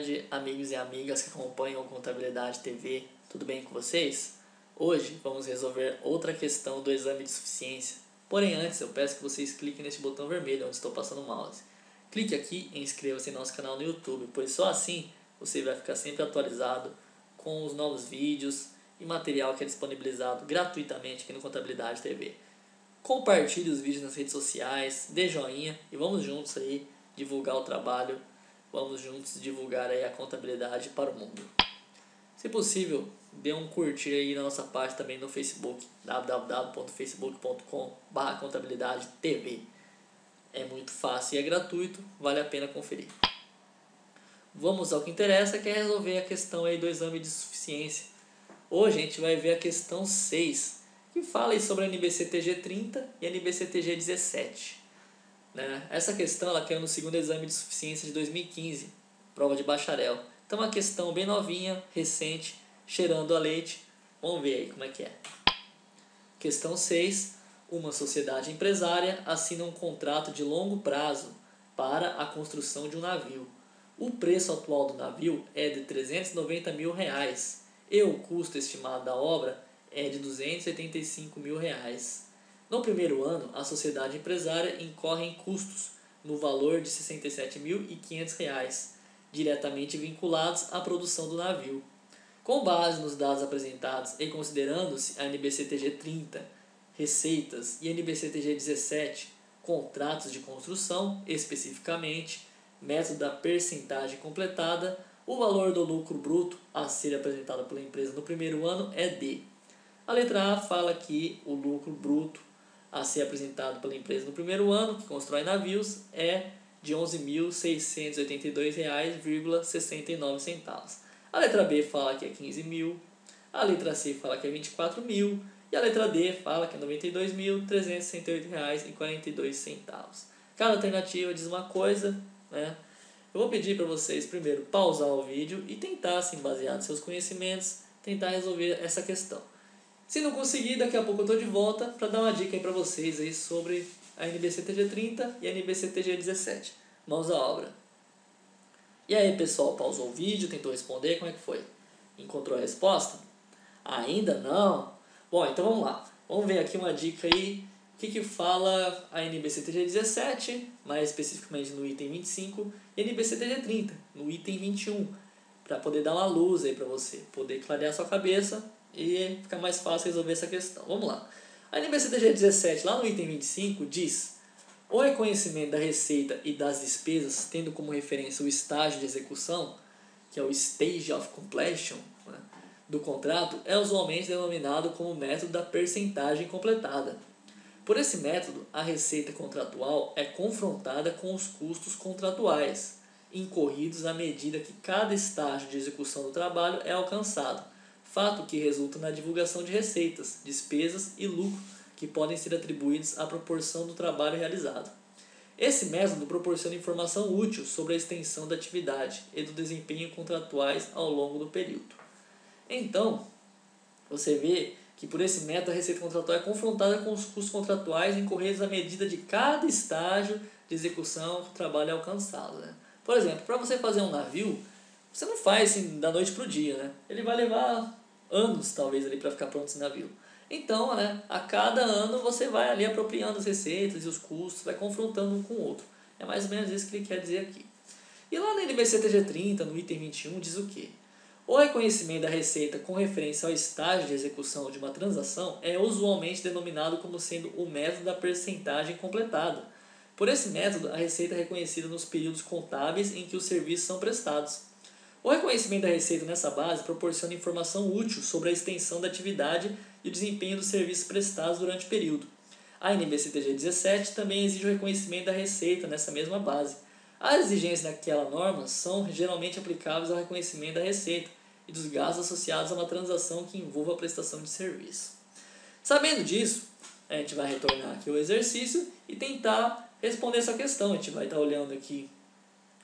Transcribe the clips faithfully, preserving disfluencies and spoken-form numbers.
tarde, amigos e amigas que acompanham Contabilidade T V, tudo bem com vocês? Hoje vamos resolver outra questão do exame de suficiência, porém antes eu peço que vocês cliquem neste botão vermelho onde estou passando o mouse. Clique aqui e inscreva-se em nosso canal no YouTube, pois só assim você vai ficar sempre atualizado com os novos vídeos e material que é disponibilizado gratuitamente aqui no Contabilidade T V. Compartilhe os vídeos nas redes sociais, dê joinha e vamos juntos aí divulgar o trabalho, vamos juntos divulgar aí a contabilidade para o mundo. Se possível, dê um curtir aí na nossa página também no Facebook, w w w ponto facebook ponto com barra contabilidade t v. É muito fácil e é gratuito, vale a pena conferir. Vamos ao que interessa, que é resolver a questão aí do exame de suficiência. Hoje a gente vai ver a questão seis, que fala aí sobre a N B C T G trinta e a N B C T G dezessete. Né? Essa questão ela caiu no segundo exame de suficiência de dois mil e quinze, prova de bacharel. Então é uma questão bem novinha, recente, cheirando a leite. Vamos ver aí como é que é. Questão seis. Uma sociedade empresária assina um contrato de longo prazo para a construção de um navio. O preço atual do navio é de trezentos e noventa mil reais e o custo estimado da obra é de duzentos e oitenta e cinco mil reais. No primeiro ano, a sociedade empresária incorre em custos no valor de sessenta e sete mil e quinhentos reais, diretamente vinculados à produção do navio. Com base nos dados apresentados e considerando-se a N B C T G trinta, receitas e N B C T G dezessete, contratos de construção, especificamente, método da percentagem completada, o valor do lucro bruto a ser apresentado pela empresa no primeiro ano é D. A letra A fala que o lucro bruto a ser apresentado pela empresa no primeiro ano, que constrói navios, é de onze mil seiscentos e oitenta e dois reais e sessenta e nove centavos. A letra B fala que é quinze mil, a letra C fala que é vinte e quatro mil, e a letra D fala que é noventa e dois mil trezentos e sessenta e oito reais e quarenta e dois centavos. Cada alternativa diz uma coisa, né? Eu vou pedir para vocês primeiro pausar o vídeo e tentar, assim, baseado nos seus conhecimentos, tentar resolver essa questão. Se não conseguir, daqui a pouco eu estou de volta para dar uma dica aí para vocês aí sobre a N B C T G trinta e a N B C T G dezessete. Mãos à obra. E aí, pessoal, pausou o vídeo, tentou responder, como é que foi? Encontrou a resposta? Ainda não? Bom, então vamos lá. Vamos ver aqui uma dica aí. O que, que fala a N B C T G dezessete, mais especificamente no item vinte e cinco, e a N B C T G trinta, no item vinte e um, para poder dar uma luz aí para você, poder clarear sua cabeça e ficar mais fácil resolver essa questão. Vamos lá. A N B C T G dezessete, lá no item vinte e cinco, diz: o reconhecimento da receita e das despesas, tendo como referência o estágio de execução, que é o Stage of Completion, né, do contrato, é usualmente denominado como método da percentagem completada. Por esse método, a receita contratual é confrontada com os custos contratuais, incorridos à medida que cada estágio de execução do trabalho é alcançado, fato que resulta na divulgação de receitas, despesas e lucro que podem ser atribuídos à proporção do trabalho realizado. Esse método proporciona informação útil sobre a extensão da atividade e do desempenho contratuais ao longo do período. Então, você vê que por esse método a receita contratual é confrontada com os custos contratuais incorridos à medida de cada estágio de execução que o trabalho é alcançado. Né? Por exemplo, para você fazer um navio, você não faz assim da noite para o dia. Né? Ele vai levar anos, talvez, para ficar pronto esse navio. Então, né, a cada ano você vai ali apropriando as receitas e os custos, vai confrontando um com o outro. É mais ou menos isso que ele quer dizer aqui. E lá na N B C T G trinta, no item vinte e um, diz o quê? O reconhecimento da receita com referência ao estágio de execução de uma transação é usualmente denominado como sendo o método da percentagem completada. Por esse método, a receita é reconhecida nos períodos contábeis em que os serviços são prestados. O reconhecimento da receita nessa base proporciona informação útil sobre a extensão da atividade e o desempenho dos serviços prestados durante o período. A N B C T G dezessete também exige o reconhecimento da receita nessa mesma base. As exigências daquela norma são geralmente aplicáveis ao reconhecimento da receita e dos gastos associados a uma transação que envolva a prestação de serviço. Sabendo disso, a gente vai retornar aqui o exercício e tentar responder essa questão. A gente vai estar olhando aqui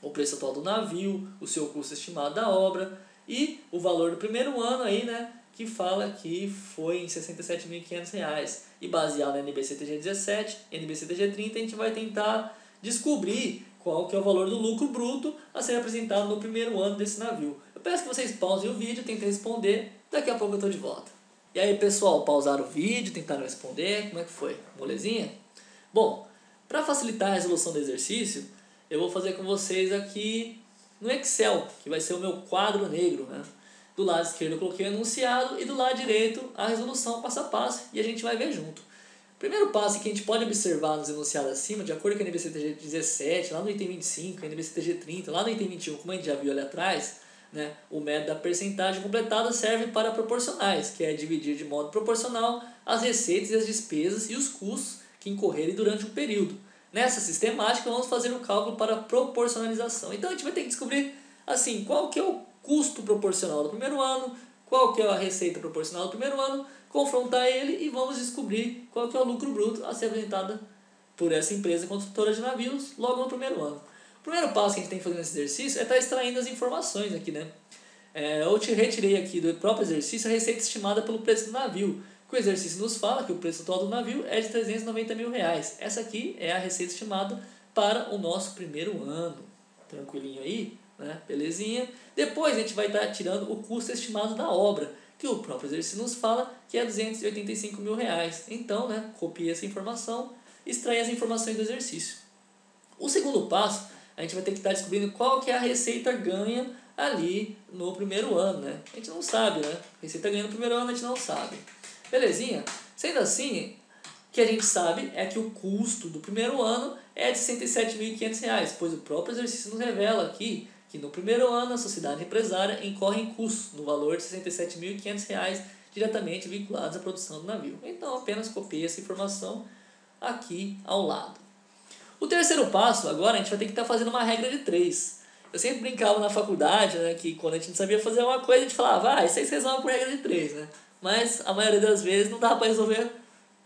o preço atual do navio, o seu custo estimado da obra e o valor do primeiro ano aí, né, que fala que foi em sessenta e sete mil e quinhentos reais. E baseado na N B C T G dezessete, N B C T G trinta, a gente vai tentar descobrir qual que é o valor do lucro bruto a ser apresentado no primeiro ano desse navio. Eu peço que vocês pausem o vídeo, tentem responder, daqui a pouco eu estou de volta. E aí pessoal, pausaram o vídeo, tentaram responder, como é que foi? Molezinha? Bom, para facilitar a resolução do exercício, eu vou fazer com vocês aqui no Excel, que vai ser o meu quadro negro, né? Do lado esquerdo eu coloquei o enunciado e do lado direito a resolução passo a passo e a gente vai ver junto. O primeiro passo que a gente pode observar nos enunciados acima, de acordo com a N B C T G dezessete, lá no item vinte e cinco, a N B C T G trinta, lá no item vinte e um, como a gente já viu ali atrás, né, o método da percentagem completada serve para proporcionais, que é dividir de modo proporcional as receitas e as despesas e os custos que incorrerem durante um período. Nessa sistemática vamos fazer o cálculo para proporcionalização. Então a gente vai ter que descobrir assim, qual que é o custo proporcional do primeiro ano, qual que é a receita proporcional do primeiro ano, confrontar ele e vamos descobrir qual que é o lucro bruto a ser apresentado por essa empresa construtora de navios logo no primeiro ano. O primeiro passo que a gente tem que fazer nesse exercício é estar extraindo as informações aqui, né? É, eu te retirei aqui do próprio exercício a receita estimada pelo preço do navio, que o exercício nos fala que o preço total do navio é de trezentos e noventa mil reais. Essa aqui é a receita estimada para o nosso primeiro ano. Tranquilinho aí? Né? Belezinha. Depois a gente vai estar tirando o custo estimado da obra, que o próprio exercício nos fala que é duzentos e oitenta e cinco mil reais. Então, né, copie essa informação, extrai as informações do exercício. O segundo passo, a gente vai ter que estar descobrindo qual que é a receita ganha ali no primeiro ano, né? A gente não sabe, né? Receita ganha no primeiro ano a gente não sabe. Belezinha? Sendo assim, o que a gente sabe é que o custo do primeiro ano é de cento e sete mil e quinhentos reais, pois o próprio exercício nos revela aqui que no primeiro ano a sociedade empresária incorre em custos no valor de sessenta e sete mil e quinhentos reais diretamente vinculados à produção do navio. Então apenas copie essa informação aqui ao lado. O terceiro passo, agora a gente vai ter que estar fazendo uma regra de três. Eu sempre brincava na faculdade, né, que quando a gente não sabia fazer uma coisa, a gente falava, ah, isso aí se resolve por regra de três, né? Mas a maioria das vezes não dá para resolver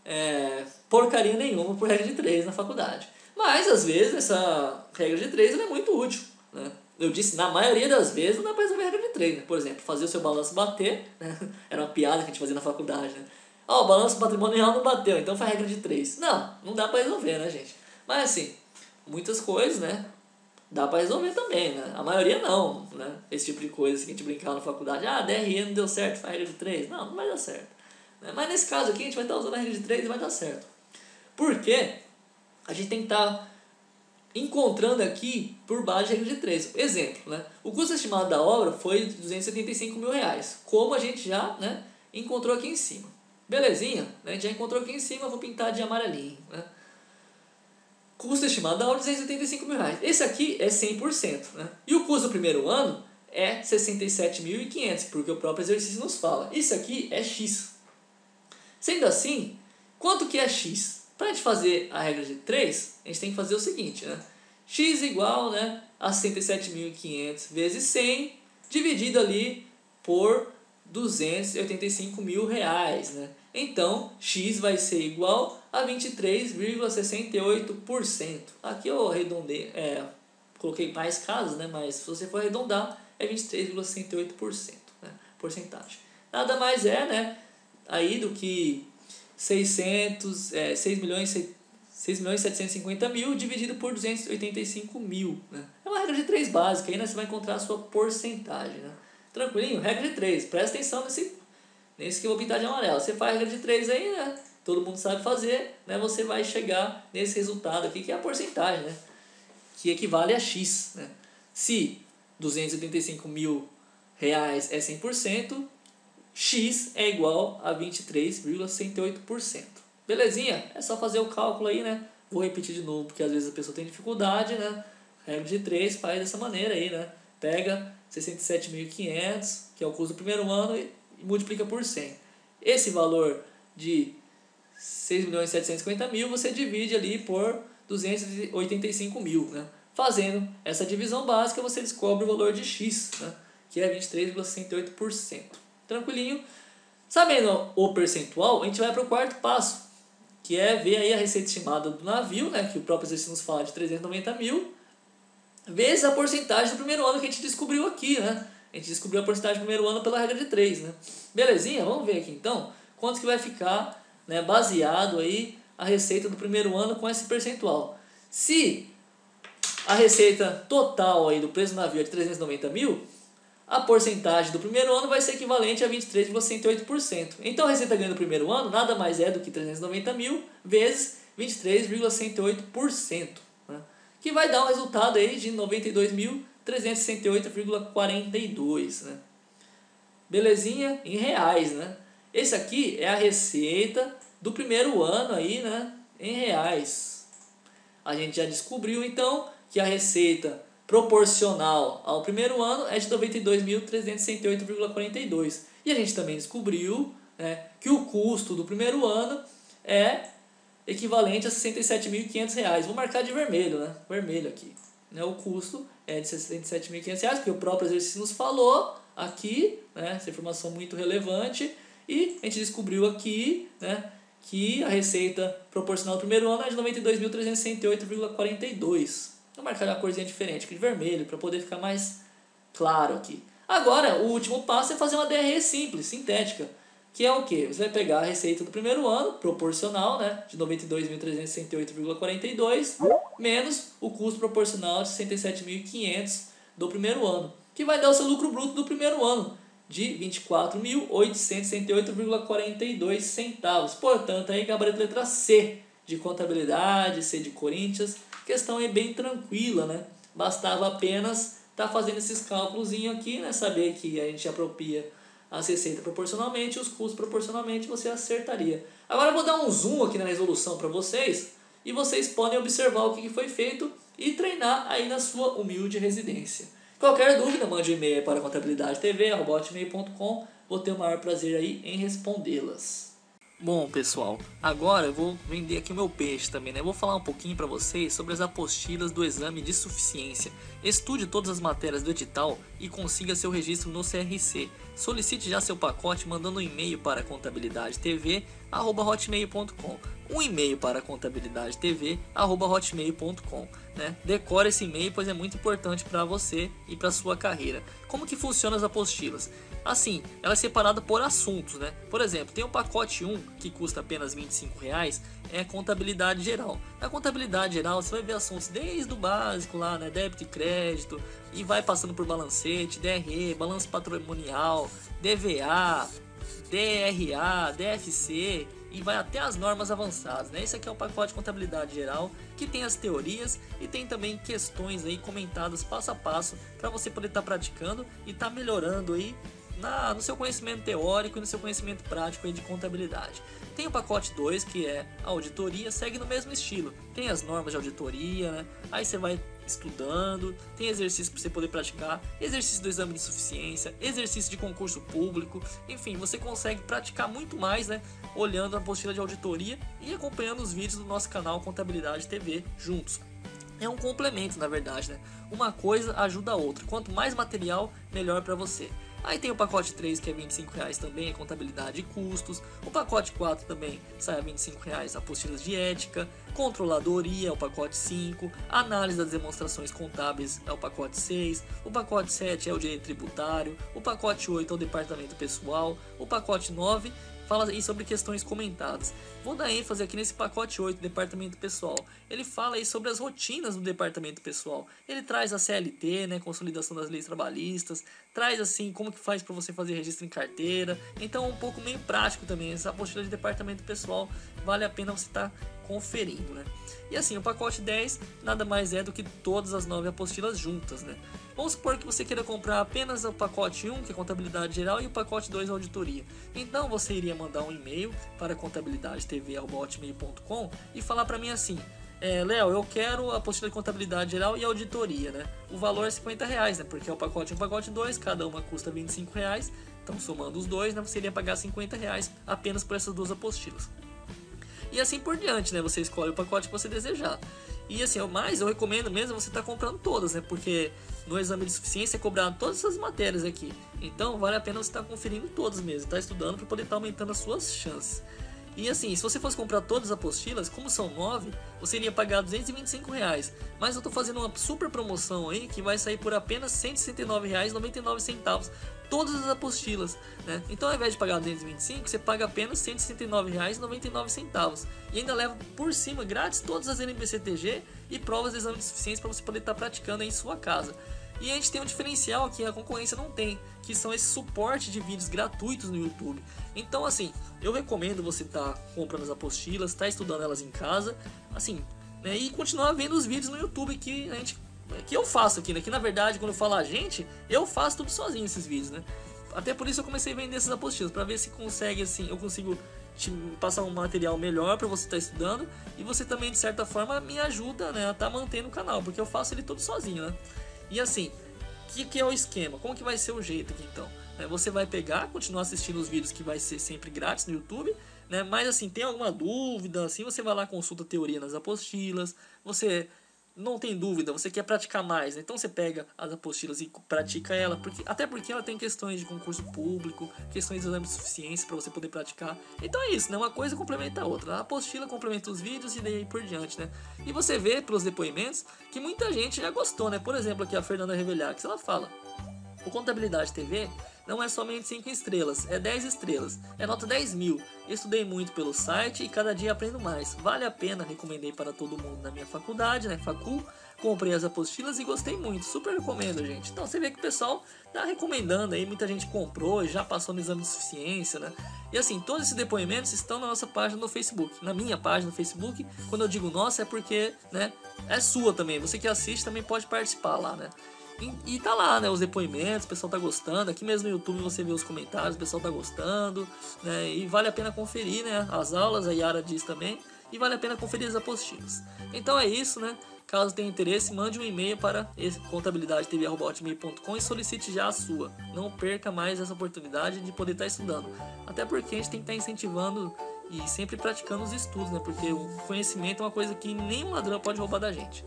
é, porcaria nenhuma por regra de três na faculdade. Mas às vezes essa regra de três é muito útil, né? Eu disse, na maioria das vezes, não dá para resolver a regra de três, né? Por exemplo, fazer o seu balanço bater, né? Era uma piada que a gente fazia na faculdade, né? Ah, o balanço patrimonial não bateu, então faz a regra de três. Não, não dá para resolver, né, gente? Mas, assim, muitas coisas, né? Dá para resolver também, né? A maioria não, né? Esse tipo de coisa assim, que a gente brincava na faculdade. Ah, D R E não deu certo, faz a regra de três. Não, não vai dar certo. Né? Mas, nesse caso aqui, a gente vai estar usando a regra de três e vai dar certo. Por quê? A gente tem que estar encontrando aqui por baixo da regra de três. Exemplo, né? O custo estimado da obra foi de duzentos e setenta e cinco mil reais, como a gente já, né, encontrou aqui em cima. Belezinha? A gente já encontrou aqui em cima, vou pintar de amarelinho. Né? Custo estimado da obra duzentos e setenta e cinco mil reais. Esse aqui é cem por cento. Né? E o custo do primeiro ano é sessenta e sete mil e quinhentos, porque o próprio exercício nos fala. Isso aqui é X. Sendo assim, quanto que é X? Para a gente fazer a regra de três, a gente tem que fazer o seguinte, né? X igual, né, a sessenta e sete mil e quinhentos vezes cem, dividido ali por duzentos e oitenta e cinco mil reais, né? Então, X vai ser igual a vinte e três vírgula sessenta e oito por cento. Aqui eu arredondei, é, coloquei mais casos, né? Mas se você for arredondar, é vinte e três vírgula sessenta e oito por cento, né? Porcentagem. Nada mais é, né, aí do que seiscentos, é, seis milhões setecentos e cinquenta mil dividido por duzentos e oitenta e cinco mil. Né? É uma regra de três básica, aí, né? Você vai encontrar a sua porcentagem. Né? Tranquilinho? Regra de três. Presta atenção nesse, nesse que eu vou pintar de amarelo. Você faz a regra de três aí, né? Todo mundo sabe fazer, né? Você vai chegar nesse resultado aqui, que é a porcentagem, né? Que equivale a X. Né? Se duzentos e oitenta e cinco mil reais é cem por cento, X é igual a vinte e três vírgula sessenta e oito por cento. Belezinha? É só fazer o cálculo aí, né? Vou repetir de novo, porque às vezes a pessoa tem dificuldade, né? Regra de três faz dessa maneira aí, né? Pega sessenta e sete mil e quinhentos, que é o custo do primeiro ano, e multiplica por cem. Esse valor de seis milhões setecentos e cinquenta mil você divide ali por duzentos e oitenta e cinco mil, né? Fazendo essa divisão básica, você descobre o valor de X, né? Que é vinte e três vírgula sessenta e oito por cento. Tranquilinho. Sabendo o percentual, a gente vai para o quarto passo, que é ver aí a receita estimada do navio, né, que o próprio exercício nos fala de trezentos e noventa mil, vezes a porcentagem do primeiro ano que a gente descobriu aqui, né? A gente descobriu a porcentagem do primeiro ano pela regra de três, né? Belezinha? Vamos ver aqui então quanto que vai ficar, né, baseado aí a receita do primeiro ano com esse percentual. Se a receita total aí do preço do navio é de trezentos e noventa mil, a porcentagem do primeiro ano vai ser equivalente a vinte e três vírgula cento e oito por cento. Então a receita ganha no primeiro ano nada mais é do que trezentos e noventa mil vezes vinte e três vírgula cento e oito por cento, né? Que vai dar um resultado aí de noventa e dois mil trezentos e sessenta e oito vírgula quarenta e dois, né? Belezinha? Em reais, né? Esse aqui é a receita do primeiro ano aí, né? Em reais. A gente já descobriu então que a receita proporcional ao primeiro ano é de noventa e dois mil trezentos e sessenta e oito vírgula quarenta e dois. E a gente também descobriu, né, que o custo do primeiro ano é equivalente a sessenta e sete mil e quinhentos reais. Vou marcar de vermelho, né? Vermelho aqui. Né? O custo é de sessenta e sete mil e quinhentos reais, porque o próprio exercício nos falou aqui, né? Essa informação muito relevante. E a gente descobriu aqui, né, que a receita proporcional do primeiro ano é de noventa e dois mil trezentos e sessenta e oito vírgula quarenta e dois. Vou marcar uma corzinha diferente, aqui de vermelho, para poder ficar mais claro aqui. Agora, o último passo é fazer uma D R E simples, sintética, que é o quê? Você vai pegar a receita do primeiro ano, proporcional, né, de noventa e dois mil trezentos e sessenta e oito vírgula quarenta e dois, menos o custo proporcional de sessenta e sete mil e quinhentos do primeiro ano, que vai dar o seu lucro bruto do primeiro ano, de vinte e quatro mil oitocentos e sessenta e oito vírgula quarenta e dois centavos. Portanto, aí gabarito letra C de contabilidade, C de Corinthians. Questão é bem tranquila, né? Bastava apenas estar tá fazendo esses cálculos aqui, né? Saber que a gente apropria a receita proporcionalmente, os custos proporcionalmente, você acertaria. Agora eu vou dar um zoom aqui na resolução para vocês e vocês podem observar o que foi feito e treinar aí na sua humilde residência. Qualquer dúvida, mande um e-mail para contabilidade t v arroba hotmail ponto com. Vou ter o maior prazer aí em respondê-las. Bom, pessoal, agora eu vou vender aqui o meu peixe também, né? Eu vou falar um pouquinho para vocês sobre as apostilas do exame de suficiência. Estude todas as matérias do edital e consiga seu registro no C R C. Solicite já seu pacote mandando um e-mail para contabilidade t v arroba hotmail ponto com. Um e-mail para contabilidade t v arroba hotmail ponto com, né? Decore esse e-mail, pois é muito importante para você e para sua carreira. Como que funcionam as apostilas? Assim, ela é separada por assuntos, né? Por exemplo, tem o pacote um, que custa apenas vinte e cinco reais, é contabilidade geral. Na contabilidade geral, você vai ver assuntos desde o básico lá, né? Débito e crédito, e vai passando por balancete, D R E, balanço patrimonial, D V A, D R A, D F C... e vai até as normas avançadas, né? Esse aqui é o pacote de contabilidade geral, que tem as teorias e tem também questões aí comentadas passo a passo para você poder estar tá praticando e estar tá melhorando aí na, no seu conhecimento teórico e no seu conhecimento prático aí de contabilidade. Tem o pacote dois, que é a auditoria, segue no mesmo estilo. Tem as normas de auditoria, né? Aí você vai estudando, tem exercício para você poder praticar, exercício do exame de suficiência, exercício de concurso público, enfim, você consegue praticar muito mais, né, olhando a apostila de auditoria e acompanhando os vídeos do nosso canal Contabilidade T V juntos. É um complemento, na verdade, né? Uma coisa ajuda a outra, quanto mais material, melhor para você. Aí tem o pacote três, que é vinte e cinco reais também, é contabilidade e custos. O pacote quatro também sai a vinte e cinco reais, apostilas de ética. Controladoria é o pacote cinco. Análise das demonstrações contábeis é o pacote seis. O pacote sete é o direito tributário. O pacote oito é o departamento pessoal. O pacote nove fala aí sobre questões comentadas. Vou dar ênfase aqui nesse pacote oito, departamento pessoal. Ele fala aí sobre as rotinas do departamento pessoal. Ele traz a C L T, né, consolidação das leis trabalhistas, traz assim como que faz para você fazer registro em carteira. Então é um pouco meio prático também. Essa apostila de departamento pessoal vale a pena você estar conferindo, né? E assim, o pacote dez nada mais é do que todas as nove apostilas juntas, né? Vamos supor que você queira comprar apenas o pacote um, que é contabilidade geral, e o pacote dois, auditoria. Então você iria mandar um e-mail para contabilidade t v arroba hotmail ponto com e falar para mim assim: é, Léo, eu quero a apostila de contabilidade geral e auditoria, né? O valor é cinquenta reais, né? Porque é o pacote um, pacote dois, cada uma custa vinte e cinco reais. Então, somando os dois, né, você iria pagar cinquenta reais apenas por essas duas apostilas. E assim por diante, né? Você escolhe o pacote que você desejar. E assim, eu mais eu recomendo mesmo você estar tá comprando todas, né? Porque no exame de suficiência é cobrado todas essas matérias aqui. Então vale a pena você estar tá conferindo todas mesmo, tá estudando para poder estar tá aumentando as suas chances. E assim, se você fosse comprar todas as apostilas, como são nove, você iria pagar duzentos e vinte e cinco reais. Mas eu estou fazendo uma super promoção aí que vai sair por apenas cento e sessenta e nove reais e noventa e nove centavos. Todas as apostilas, né? Então, ao invés de pagar duzentos e vinte e cinco, você paga apenas cento e sessenta e nove reais e noventa e nove centavos. E ainda leva por cima grátis todas as N B C T G e provas de exame suficientes para você poder estar praticando em sua casa. E a gente tem um diferencial que a concorrência não tem, que são esse suporte de vídeos gratuitos no YouTube. Então, assim, eu recomendo você estar comprando as apostilas, estar estudando elas em casa, assim, né, e continuar vendo os vídeos no YouTube que a gente, que eu faço aqui, né? Que na verdade, quando eu falo a gente, eu faço tudo sozinho esses vídeos, né? Até por isso eu comecei a vender essas apostilas, para ver se consegue, assim, eu consigo te passar um material melhor para você estar estudando, e você também, de certa forma, me ajuda, né, a estar mantendo o canal, porque eu faço ele todo sozinho, né? E assim, o que, que é o esquema? Como que vai ser o jeito aqui então? É, você vai pegar, continuar assistindo os vídeos que vai ser sempre grátis no YouTube, né? Mas assim, tem alguma dúvida, assim, você vai lá, consulta a teoria nas apostilas, você não tem dúvida, você quer praticar mais, né? Então você pega as apostilas e pratica ela, porque, até porque ela tem questões de concurso público, questões de exame de suficiência para você poder praticar. Então é isso, né? Uma coisa complementa a outra. A apostila complementa os vídeos e daí por diante, né? E você vê pelos depoimentos que muita gente já gostou, né? Por exemplo, aqui a Fernanda Revelex, ela fala: o Contabilidade T V não é somente cinco estrelas, é dez estrelas, é nota dez mil. Estudei muito pelo site e cada dia aprendo mais. Vale a pena, recomendei para todo mundo na minha faculdade, né, Facu. Comprei as apostilas e gostei muito, super recomendo, gente. Então você vê que o pessoal tá recomendando aí, muita gente comprou e já passou no exame de suficiência, né? E assim, todos esses depoimentos estão na nossa página no Facebook, na minha página no Facebook. Quando eu digo nossa, é porque, né, é sua também, você que assiste também pode participar lá, né? E, e tá lá, né, os depoimentos, o pessoal tá gostando. Aqui mesmo no YouTube você vê os comentários, o pessoal tá gostando, né? E vale a pena conferir, né, as aulas, a Yara diz também. E vale a pena conferir as apostilas. Então é isso, né? Caso tenha interesse, mande um e-mail para contabilidade t v arroba hotmail ponto com e solicite já a sua. Não perca mais essa oportunidade de poder estar estudando. Até porque a gente tem que estar incentivando e sempre praticando os estudos, né? Porque o conhecimento é uma coisa que nenhum ladrão pode roubar da gente.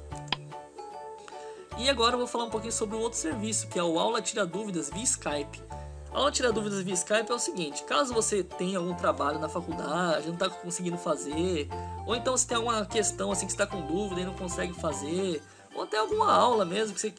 E agora eu vou falar um pouquinho sobre um outro serviço, que é o Aula Tira Dúvidas via Skype. A Aula Tira Dúvidas via Skype é o seguinte: caso você tenha algum trabalho na faculdade, não está conseguindo fazer, ou então você tem alguma questão assim que você está com dúvida e não consegue fazer, ou até alguma aula mesmo que você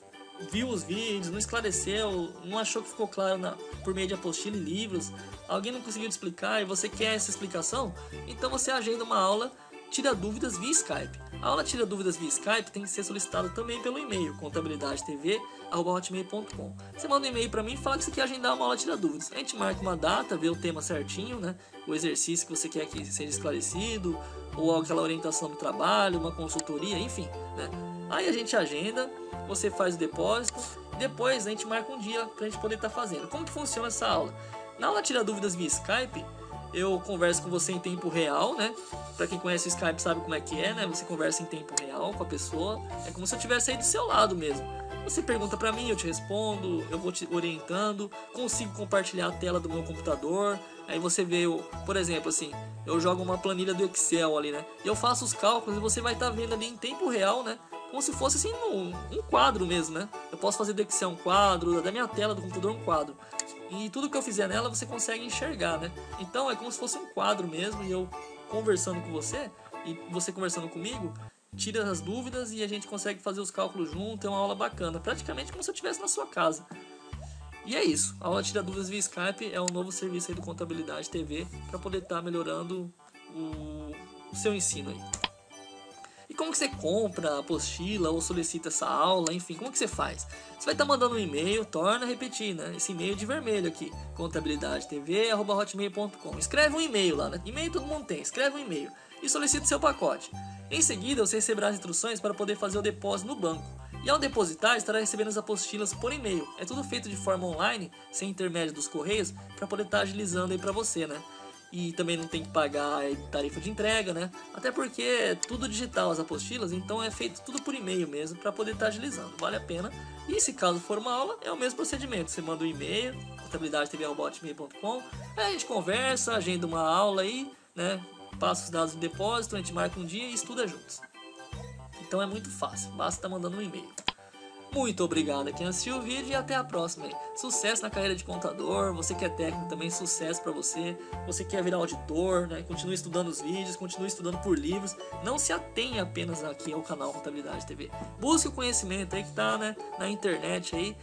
viu os vídeos, não esclareceu, não achou que ficou claro na, por meio de apostila e livros, alguém não conseguiu te explicar e você quer essa explicação, então você agenda uma aula Tira Dúvidas via Skype. A aula Tira Dúvidas via Skype tem que ser solicitada também pelo e-mail contabilidade t v arroba hotmail ponto com. Você manda um e-mail para mim e fala que você quer agendar uma aula Tira Dúvidas. A gente marca uma data, vê o tema certinho, né? O exercício que você quer que seja esclarecido, ou aquela orientação do trabalho, uma consultoria, enfim, né? Aí a gente agenda, você faz o depósito, depois a gente marca um dia para a gente poder estar fazendo. Como que funciona essa aula? Na aula Tira Dúvidas via Skype, eu converso com você em tempo real, né? Pra quem conhece o Skype sabe como é que é, né? Você conversa em tempo real com a pessoa. É como se eu estivesse aí do seu lado mesmo. Você pergunta pra mim, eu te respondo, eu vou te orientando. Consigo compartilhar a tela do meu computador. Aí você vê, eu, por exemplo, assim, eu jogo uma planilha do Excel ali, né? E eu faço os cálculos e você vai estar vendo ali em tempo real, né? Como se fosse assim um, um quadro mesmo, né? Eu posso fazer do Excel um quadro, da minha tela do computador um quadro. E tudo que eu fizer nela você consegue enxergar, né? Então é como se fosse um quadro mesmo, e eu conversando com você, e você conversando comigo, tira as dúvidas e a gente consegue fazer os cálculos junto. É uma aula bacana, praticamente como se eu estivesse na sua casa. E é isso, a aula Tira Dúvidas via Skype é um novo serviço aí do Contabilidade T V para poder estar melhorando o, o seu ensino aí. E como que você compra a apostila ou solicita essa aula, enfim, como que você faz? Você vai estar mandando um e-mail, torna a repetir, né? Esse e-mail de vermelho aqui, contabilidade t v arroba hotmail ponto com. Escreve um e-mail lá, né? E-mail todo mundo tem, escreve um e-mail e solicita o seu pacote. Em seguida, você receberá as instruções para poder fazer o depósito no banco. E ao depositar, estará recebendo as apostilas por e-mail. É tudo feito de forma online, sem intermédio dos correios, para poder estar agilizando aí para você, né? E também não tem que pagar tarifa de entrega, né? Até porque é tudo digital as apostilas, então é feito tudo por e-mail mesmo, para poder estar agilizando, vale a pena. E se caso for uma aula, é o mesmo procedimento, você manda um e-mail, contabilidade t v arroba hotmail ponto com, aí a gente conversa, agenda uma aula aí, né? Passa os dados de depósito, a gente marca um dia e estuda juntos. Então é muito fácil, basta estar mandando um e-mail. Muito obrigado a quem assistiu o vídeo e até a próxima. Sucesso na carreira de contador, você que é técnico também, sucesso para você. Você que quer virar auditor, né? Continue estudando os vídeos, continue estudando por livros. Não se atenha apenas aqui ao canal Contabilidade T V. Busque o conhecimento aí que tá, né, na internet aí,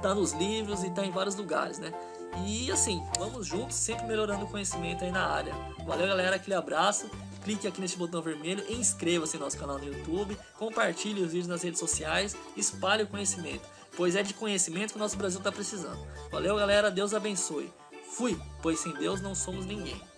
tá nos livros e tá em vários lugares, né? E assim, vamos juntos, sempre melhorando o conhecimento aí na área. Valeu, galera, aquele abraço. clique aqui nesse botão vermelho e inscreva-se no nosso canal no YouTube, compartilhe os vídeos nas redes sociais, espalhe o conhecimento, pois é de conhecimento que o nosso Brasil está precisando. Valeu, galera, Deus abençoe. Fui, pois sem Deus não somos ninguém.